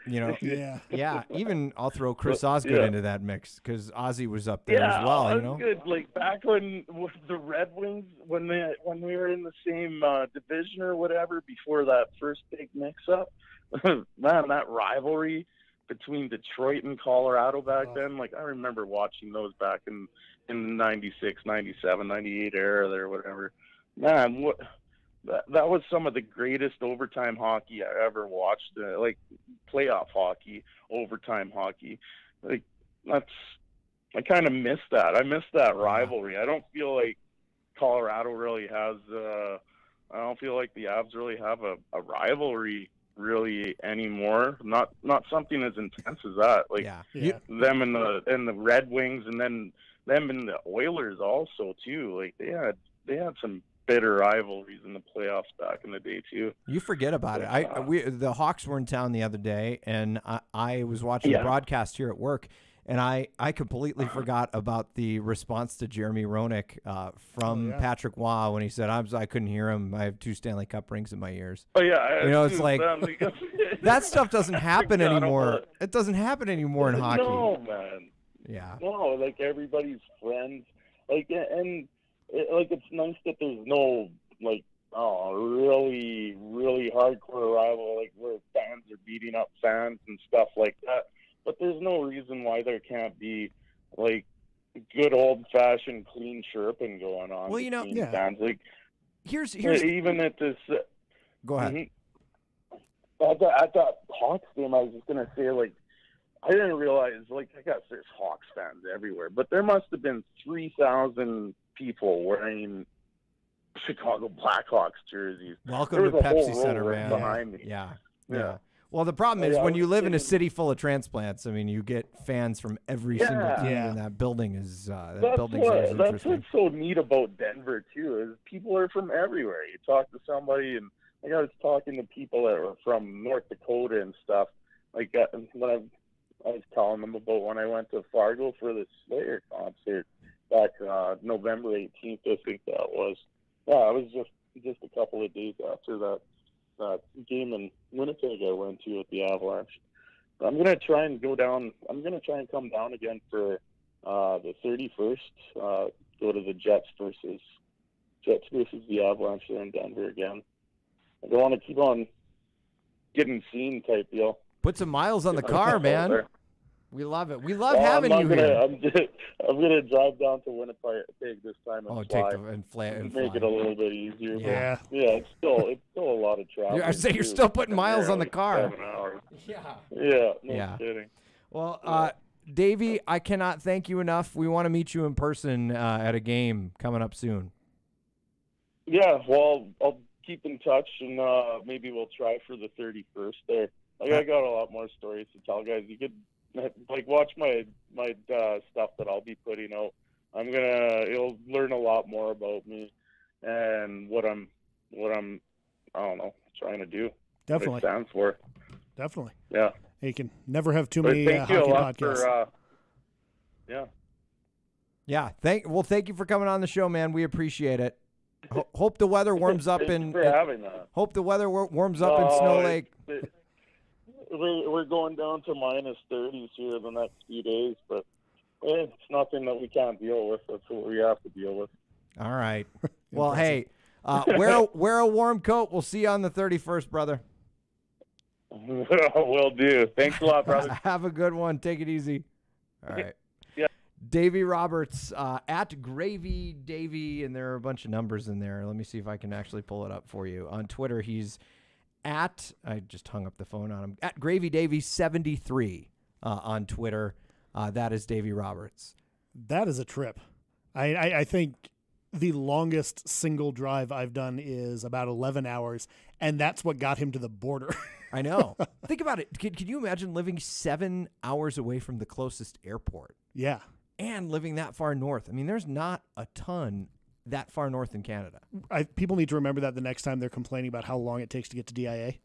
you know, yeah, yeah. Even I'll throw Chris Osgood yeah. into that mix because Ozzy was up there yeah, as well. Osgood, you know, good. Like back when the Red Wings, when they when we were in the same uh, division or whatever, before that first big mix-up, man, that rivalry between Detroit and Colorado back oh. then, like I remember watching those back in in the ninety-six, ninety-seven, ninety-eight era or whatever. Man, what. That, that was some of the greatest overtime hockey I ever watched, uh, like playoff hockey, overtime hockey. Like that's, I kind of miss that. I miss that rivalry. I don't feel like Colorado really has. Uh, I don't feel like the Avs really have a, a rivalry really anymore. Not not something as intense as that. Like yeah. Yeah. them and the and the Red Wings, and then them and the Oilers also too. Like they had they had some. Bitter rivalries in the playoffs back in the day too. You forget about yeah. it. I we the Hawks were in town the other day, and I, I was watching yeah. the broadcast here at work, and I I completely uh-huh. forgot about the response to Jeremy Roenick uh, from oh, yeah. Patrick Waugh when he said, "I'm I couldn't hear him. I have two Stanley Cup rings in my ears." Oh yeah, I, you know it's like that stuff doesn't happen anymore. It doesn't happen anymore in no, hockey. No man. Yeah. No, like everybody's friends. Like and. It, like, it's nice that there's no, like, oh, really, really hardcore rival, like, where fans are beating up fans and stuff like that. But there's no reason why there can't be, like, good old-fashioned clean chirping going on. Well, you know, yeah. fans. Like, here's, here's... Even at this... Uh, Go ahead. At that, at that Hawks game, I was just going to say, like, I didn't realize, like, I guess there's Hawks fans everywhere, but there must have been three thousand people wearing Chicago Blackhawks jerseys. Welcome to Pepsi Center, man. Behind me. Yeah. Yeah. yeah. Well, the problem is yeah, when you live in a city full of transplants, I mean, you get fans from every yeah, single team, yeah. and that building is uh, that that's building's what, that's interesting. That's what's so neat about Denver, too, is people are from everywhere. You talk to somebody, and like, I was talking to people that were from North Dakota and stuff. Like uh, when I, I was telling them about when I went to Fargo for the Slayer concert back uh, November eighteenth, I think that was. Yeah, it was just just a couple of days after that. Uh, game in Winnipeg I went to with the Avalanche. I'm gonna try and go down. I'm gonna try and come down again for uh, the thirty-first. Uh, go to the Jets versus Jets versus the Avalanche there in Denver again. I don't want to keep on getting seen type deal. Put some miles on the car, man. We love it. We love well, having you gonna, here. I'm, just, I'm gonna drive down to Winnipeg this time and oh, fly. Take the, and fly and make fly. It a little bit easier. Yeah, but yeah. It's still it's still a lot of travel. I say you're still putting miles on the car. Yeah. Yeah. No yeah. kidding. Well, uh, Davey, I cannot thank you enough. We want to meet you in person uh, at a game coming up soon. Yeah. Well, I'll keep in touch, and uh, maybe we'll try for the thirty-first there. Like, I got a lot more stories to tell, guys. You could. Like, watch my my uh, stuff that I'll be putting out. I'm gonna you'll learn a lot more about me and what I'm what I'm I don't know trying to do. Definitely what it stands for. Definitely. Yeah. You can never have too but many thank uh, you hockey a lot podcasts. For, uh, yeah. Yeah. Thank well. Thank you for coming on the show, man. We appreciate it. Ho hope the weather warms up in. For in, having that. Hope the weather warms up uh, in Snow Lake. It, it, We're going down to minus thirties here the next few days, but it's nothing that we can't deal with. That's what we have to deal with. All right. Well, hey, uh, wear, a, wear a warm coat. We'll see you on the thirty-first, brother. Will do. Thanks a lot, brother. Have a good one. Take it easy. All right. Yeah. Davey Roberts, uh, at Gravy Davey, and there are a bunch of numbers in there. Let me see if I can actually pull it up for you. On Twitter, he's... At, I just hung up the phone on him, at Gravy Davey seventy-three uh, on Twitter. Uh, that is Davey Roberts. That is a trip. I, I, I think the longest single drive I've done is about eleven hours, and that's what got him to the border. I know. Think about it. Can, can you imagine living seven hours away from the closest airport? Yeah. And living that far north? I mean, there's not a ton that far north in Canada. I, people need to remember that the next time they're complaining about how long it takes to get to D I A.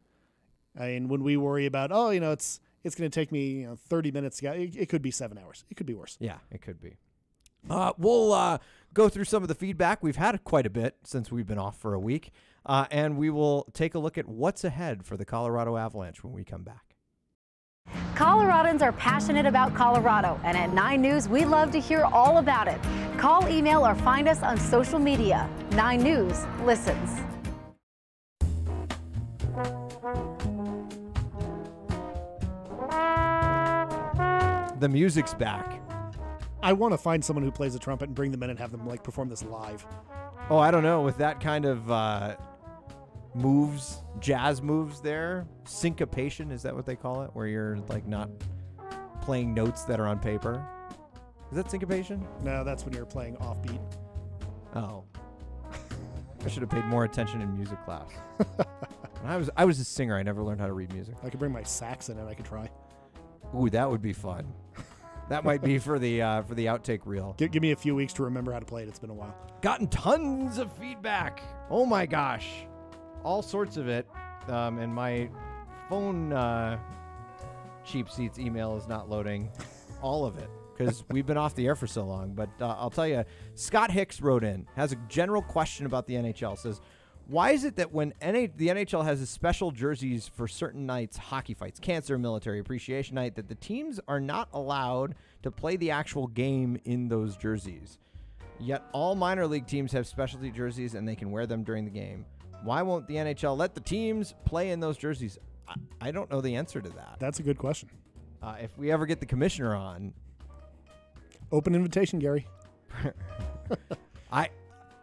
I mean, when we worry about, oh, you know, it's it's going to take me you know, thirty minutes. It, it could be seven hours. It could be worse. Yeah, it could be. Uh, we'll uh, go through some of the feedback. We've had quite a bit since we've been off for a week. Uh, and we will take a look at what's ahead for the Colorado Avalanche when we come back. Coloradans are passionate about Colorado, and at nine news, we love to hear all about it. Call, email, or find us on social media. nine news listens. The music's back. I want to find someone who plays a trumpet and bring them in and have them like perform this live. Oh, I don't know. With that kind of uh, moves, jazz moves there, syncopation, is that what they call it? Where you're like not playing notes that are on paper. Is that syncopation? No, that's when you're playing offbeat. Oh, I should have paid more attention in music class. When I was I was a singer. I never learned how to read music. I could bring my sax in and I could try. Ooh, that would be fun. That might be for the uh, for the outtake reel. Give, give me a few weeks to remember how to play it. It's been a while. Gotten tons of feedback. Oh my gosh, all sorts of it. Um, and my phone uh, Cheap Seats email is not loading. All of it. Because we've been off the air for so long. But uh, I'll tell you, Scott Hicks wrote in, has a general question about the N H L. Says, why is it that when N A the N H L has a special jerseys for certain nights, hockey fights, cancer, military appreciation night, that the teams are not allowed to play the actual game in those jerseys? Yet all minor league teams have specialty jerseys and they can wear them during the game. Why won't the N H L let the teams play in those jerseys? I, I don't know the answer to that. That's a good question. Uh, if we ever get the commissioner on... Open invitation, Gary. I,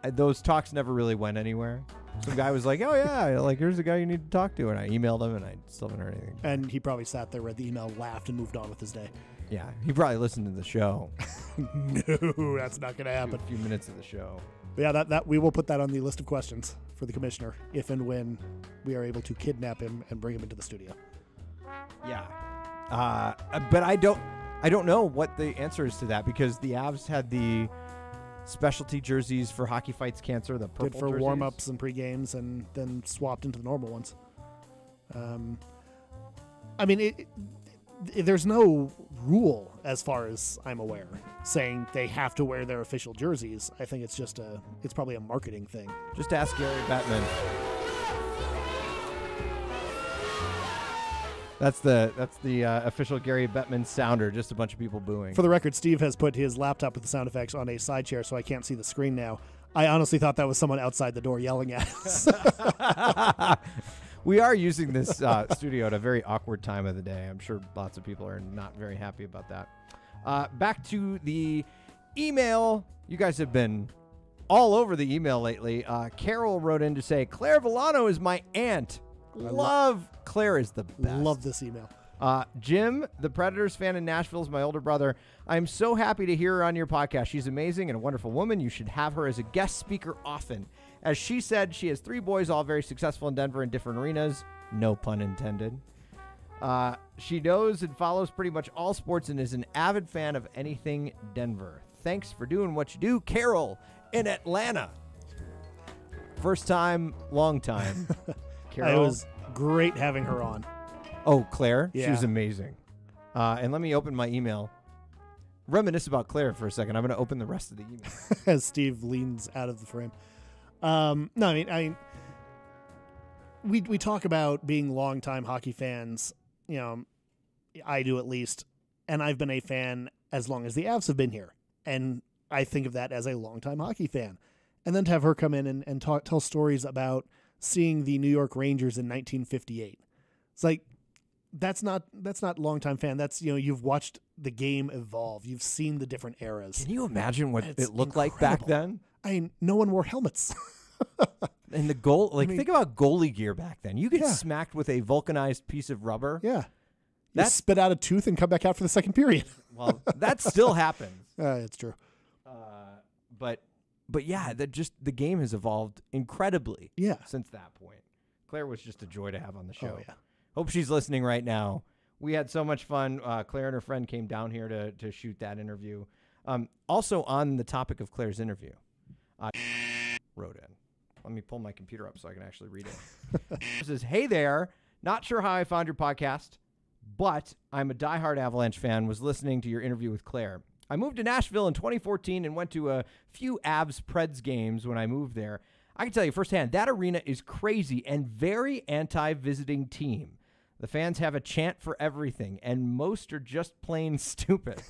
I those talks never really went anywhere. Some guy was like, oh, yeah, like, here's the guy you need to talk to. And I emailed him, and I still haven't heard anything. And he probably sat there, read the email, laughed, and moved on with his day. Yeah, he probably listened to the show. No, that's not going to happen. A few minutes of the show. But yeah, that, that we will put that on the list of questions for the commissioner, if and when we are able to kidnap him and bring him into the studio. Yeah. Uh, but I don't, I don't know what the answer is to that, because the Avs had the specialty jerseys for Hockey Fights Cancer, the purple Did for jerseys. warm-ups and pre-games, and then swapped into the normal ones. Um, I mean, it, it, there's no rule, as far as I'm aware, saying they have to wear their official jerseys. I think it's just a, it's probably a marketing thing. Just ask Gary Batman. That's the that's the uh, official Gary Bettman sounder, just a bunch of people booing. For the record, Steve has put his laptop with the sound effects on a side chair, so I can't see the screen now. I honestly thought that was someone outside the door yelling at us. We are using this uh, studio at a very awkward time of the day. I'm sure lots of people are not very happy about that. Uh, back to the email. You guys have been all over the email lately. Uh, Carol wrote in to say, Claire Villano is my aunt. Love, love Claire is the best. Love this email. Uh, Jim, the Predators fan in Nashville, is my older brother. I'm so happy to hear her on your podcast. She's amazing and a wonderful woman. You should have her as a guest speaker often. As she said, she has three boys, all very successful in Denver in different arenas. No pun intended. Uh, she knows and follows pretty much all sports and is an avid fan of anything Denver. Thanks for doing what you do, Carol, in Atlanta. First time, long time. Carol. It was great having her on. Oh, Claire? Yeah. She was amazing. Uh, and let me open my email. Reminisce about Claire for a second. I'm going to open the rest of the email. As Steve leans out of the frame. Um, no, I mean, I, we, we talk about being longtime hockey fans. You know, I do at least. And I've been a fan as long as the Avs have been here. And I think of that as a longtime hockey fan. And then to have her come in and, and talk, tell stories about seeing the New York Rangers in nineteen fifty-eight. It's like, that's not, that's not longtime fan. That's, you know, you've watched the game evolve. You've seen the different eras. Can you imagine what it's it looked incredible. like back then? I mean, no one wore helmets. And the goal, like, I mean, think about goalie gear back then. You get yeah. smacked with a vulcanized piece of rubber. Yeah. That spit out a tooth and come back out for the second period. Well, that still happens. Uh, it's true. Uh, but But yeah, that just the game has evolved incredibly yeah. since that point. Claire was just a joy to have on the show. Oh, yeah. Hope she's listening right now. We had so much fun. Uh, Claire and her friend came down here to, to shoot that interview. Um, also on the topic of Claire's interview, uh, wrote in. Let me pull my computer up so I can actually read it. It says, hey there, not sure how I found your podcast, but I'm a diehard Avalanche fan, was listening to your interview with Claire. I moved to Nashville in twenty fourteen and went to a few Avs Preds games when I moved there. I can tell you firsthand, that arena is crazy and very anti-visiting team. The fans have a chant for everything, and most are just plain stupid.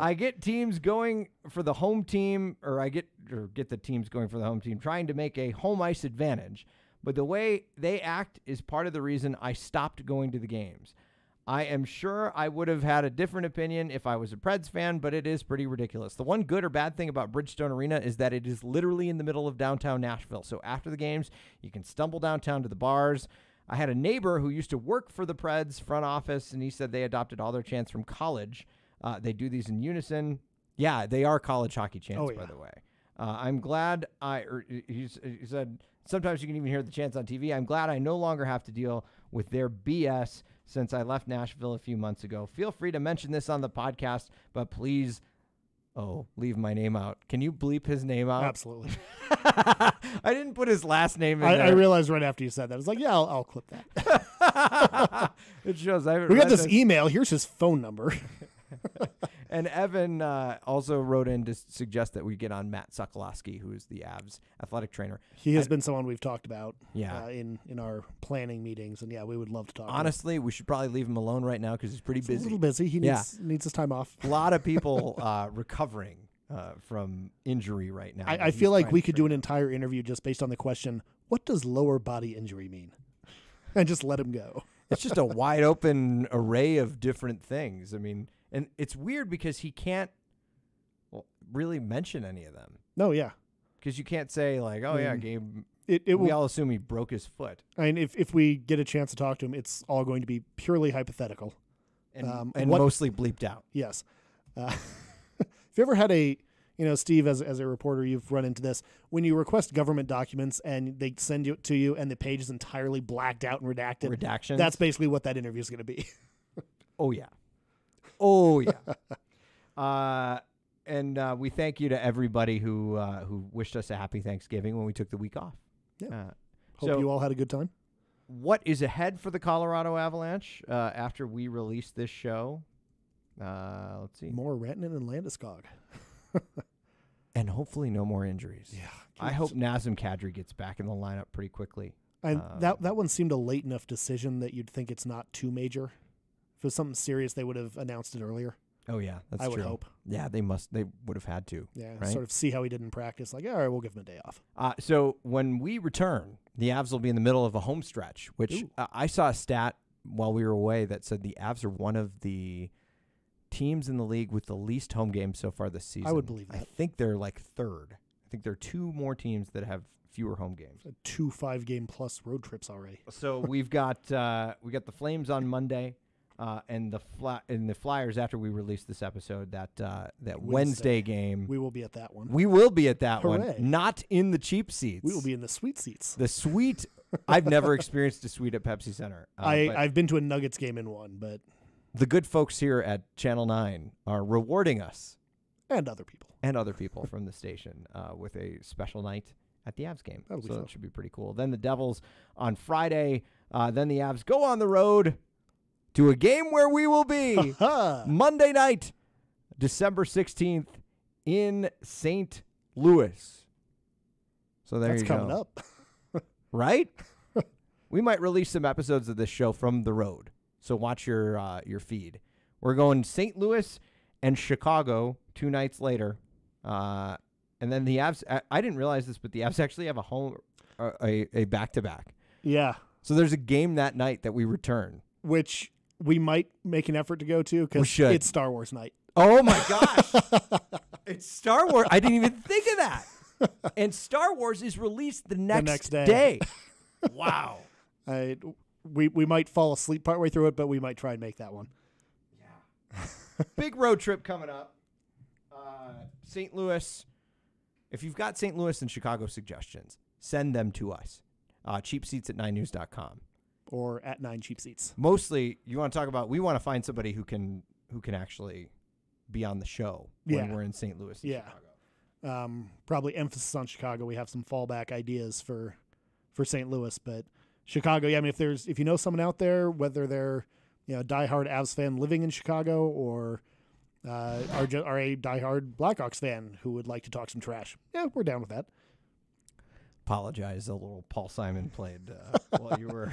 I get teams going for the home team, or I get or get the teams going for the home team, trying to make a home ice advantage. But the way they act is part of the reason I stopped going to the games. I am sure I would have had a different opinion if I was a Preds fan, but it is pretty ridiculous. The one good or bad thing about Bridgestone Arena is that it is literally in the middle of downtown Nashville. So after the games, you can stumble downtown to the bars. I had a neighbor who used to work for the Preds front office, and he said they adopted all their chants from college. Uh, they do these in unison. Yeah, they are college hockey chants, oh, yeah. by the way. Uh, I'm glad I, or he said, sometimes you can even hear the chants on T V. I'm glad I no longer have to deal with their B S since I left Nashville a few months ago. Feel free to mention this on the podcast, but please, oh, leave my name out. Can you bleep his name out? Absolutely. I didn't put his last name in I, there. I realized right after you said that. I was like, yeah, I'll, I'll clip that. It shows. I we got this, this email. Here's his phone number. And Evan uh, also wrote in to suggest that we get on Matt Sokolowski, who is the Avs athletic trainer. He has and, been someone we've talked about yeah. uh, in, in our planning meetings, and yeah, we would love to talk. Honestly, to him. We should probably leave him alone right now because he's pretty he's busy. He's a little busy. He yeah. needs, needs his time off. A lot of people uh, recovering uh, from injury right now. I, I feel like we could do an entire interview just based on the question, what does lower body injury mean? And just let him go. It's just a wide open array of different things. I mean... And it's weird because he can't well, really mention any of them. No, yeah. Because you can't say, like, oh, mm. yeah, Gabe it, it we will, all assume he broke his foot. And if, if we get a chance to talk to him, it's all going to be purely hypothetical. And, um, and what, mostly bleeped out. Yes. Uh, if you ever had a, you know, Steve, as, as a reporter, you've run into this. When you request government documents and they send you to you and the page is entirely blacked out and redacted. Redactions. That's basically what that interview is going to be. Oh, yeah. Oh, yeah. uh, and uh, we thank you to everybody who uh, who wished us a happy Thanksgiving when we took the week off. Yeah. Uh, Hope so, you all had a good time. What is ahead for the Colorado Avalanche uh, after we release this show? Uh, let's see. More Rantanen and Landeskog. And hopefully no more injuries. Yeah, I hope Nazem Kadri gets back in the lineup pretty quickly. And um, that, that one seemed a late enough decision that you'd think it's not too major. If it was something serious, they would have announced it earlier. Oh, yeah, that's I true. I would hope. Yeah, they must. They would have had to. Yeah, right? Sort of see how he did in practice. Like, yeah, all right, we'll give him a day off. Uh, so when we return, the Avs will be in the middle of a home stretch, which uh, I saw a stat while we were away that said the Avs are one of the teams in the league with the least home games so far this season. I would believe that. I think they're like third. I think there are two more teams that have fewer home games. Two five-game-plus road trips already. So we've got uh, we got the Flames on Monday. Uh, and the fly and the Flyers after we release this episode, that uh, that Wednesday. Wednesday game, we will be at that one. We will be at that Hooray. one. Not in the cheap seats. We will be in the sweet seats. The sweet. I've never experienced a suite at Pepsi Center. Uh, I I've been to a Nuggets game in one, but the good folks here at Channel Nine are rewarding us and other people and other people from the station uh, with a special night at the Avs game. That'll so that fun. should be pretty cool. Then the Devils on Friday. Uh, then the Avs go on the road to a game where we will be Monday night, December sixteenth in Saint Louis. So there That's you go. That's coming up. Right? We might release some episodes of this show from the road. So watch your uh, your feed. We're going Saint Louis and Chicago two nights later. Uh, and then the Avs, I, I didn't realize this, but the Avs actually have a home, uh, a, a back-to-back. Yeah. So there's a game that night that we return. Which... we might make an effort to go to because it's Star Wars night. Oh, my gosh. It's Star Wars. I didn't even think of that. And Star Wars is released the next, the next day. day. Wow. I, we, we might fall asleep partway through it, but we might try and make that one. Yeah. Big road trip coming up. Uh, Saint Louis. If you've got Saint Louis and Chicago suggestions, send them to us. Uh, cheap seats at nine news dot com. Or at nine cheap seats. Mostly, you want to talk about. We want to find somebody who can who can actually be on the show when yeah. we're in Saint Louis. And yeah, Chicago. Um, probably emphasis on Chicago. We have some fallback ideas for for Saint Louis, but Chicago. Yeah, I mean, if there's if you know someone out there, whether they're you know a diehard Avs fan living in Chicago or uh, are are a diehard Blackhawks fan who would like to talk some trash, yeah, we're down with that. Apologize, a little Paul Simon played uh, while you were.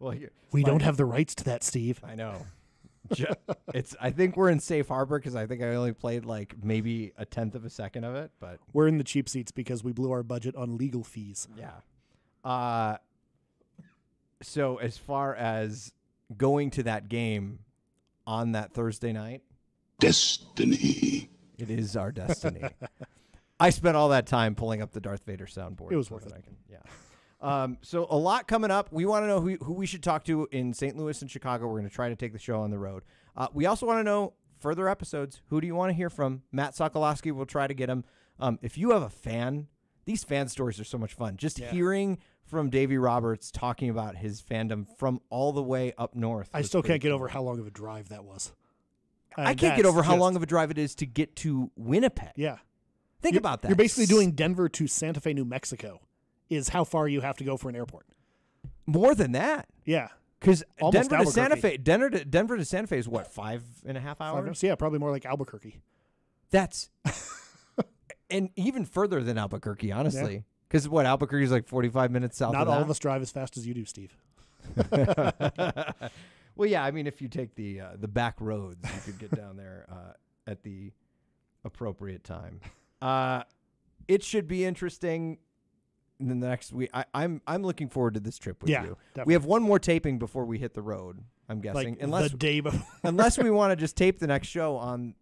Well, we don't have the rights to that, Steve. I know. It's. I think we're in safe harbor because I think I only played like maybe a tenth of a second of it. But we're in the cheap seats because we blew our budget on legal fees. Yeah. Uh. So as far as going to that game on that Thursday night, destiny. It is our destiny. I spent all that time pulling up the Darth Vader soundboard. It was so worth it. I can, yeah. Um, so a lot coming up. We want to know who, who we should talk to in Saint Louis and Chicago. We're going to try to take the show on the road. Uh, we also want to know further episodes. Who do you want to hear from? Matt Sokolowski, we'll try to get him. Um, if you have a fan, these fan stories are so much fun. Just yeah. hearing from Davey Roberts talking about his fandom from all the way up north. I still can't cool. get over how long of a drive that was. And I can't get over how long of a drive it is to get to Winnipeg. Yeah. Think you're, about that. You're basically doing Denver to Santa Fe, New Mexico is how far you have to go for an airport. More than that. Yeah. Because Denver to Santa Fe, Denver to, Denver to Santa Fe is what, five and a half hours? Five minutes, yeah, probably more like Albuquerque. That's, and even further than Albuquerque, honestly. Because yeah. what, Albuquerque is like forty-five minutes south Not of Not all that? of us drive as fast as you do, Steve. Well, yeah, I mean, if you take the, uh, the back roads, you could get down there uh, at the appropriate time. Uh, it should be interesting. In the next week, I, I'm I'm looking forward to this trip with yeah, you. Definitely. We have one more taping before we hit the road. I'm guessing, like unless the day before. Unless we want to just tape the next show on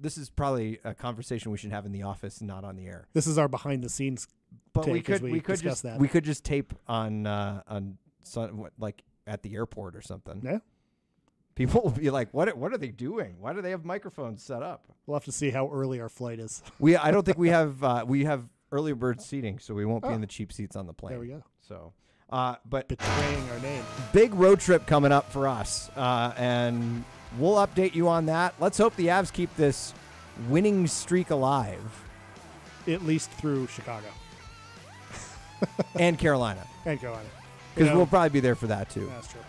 This is probably a conversation we should have in the office, not on the air. This is our behind the scenes. But we could we, we could just that. we could just tape on uh, on some, like at the airport or something. Yeah. People will be like, "What? What are they doing? Why do they have microphones set up?" We'll have to see how early our flight is. we I don't think we have uh, we have early bird seating, so we won't oh. be in the cheap seats on the plane. There we go. So. Uh, but betraying our name. Big road trip coming up for us, uh, and we'll update you on that. Let's hope the Avs keep this winning streak alive, at least through Chicago and Carolina, and Carolina, because we'll probably be there for that too. That's true.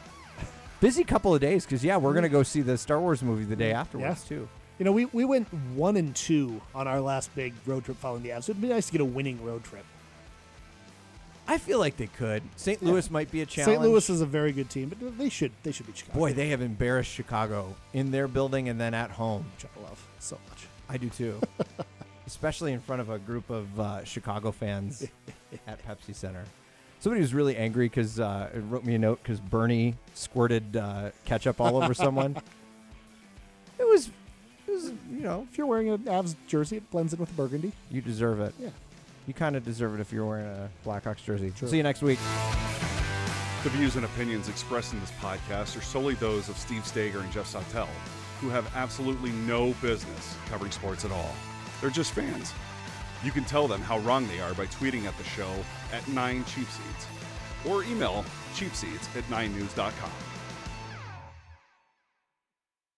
Busy couple of days, because yeah, we're gonna go see the Star Wars movie the day afterwards yeah. too. You know, we we went one and two on our last big road trip following the Avs. It'd be nice to get a winning road trip. I feel like they could. Saint Louis yeah. might be a challenge. Saint Louis is a very good team, but they should they should be Chicago. Boy, they have embarrassed Chicago in their building and then at home. Which I love so much. I do too. Especially in front of a group of uh, Chicago fans at Pepsi Center. Somebody was really angry because uh, wrote me a note because Bernie squirted uh, ketchup all over someone. It was, it was, you know, if you're wearing an Avs jersey, it blends in with the burgundy. You deserve it. Yeah. You kind of deserve it if you're wearing a Blackhawks jersey. True. See you next week. The views and opinions expressed in this podcast are solely those of Steve Steger and Jeff Sautel, who have absolutely no business covering sports at all. They're just fans. You can tell them how wrong they are by tweeting at the show at nine cheap seats or email cheap seats at nine news dot com.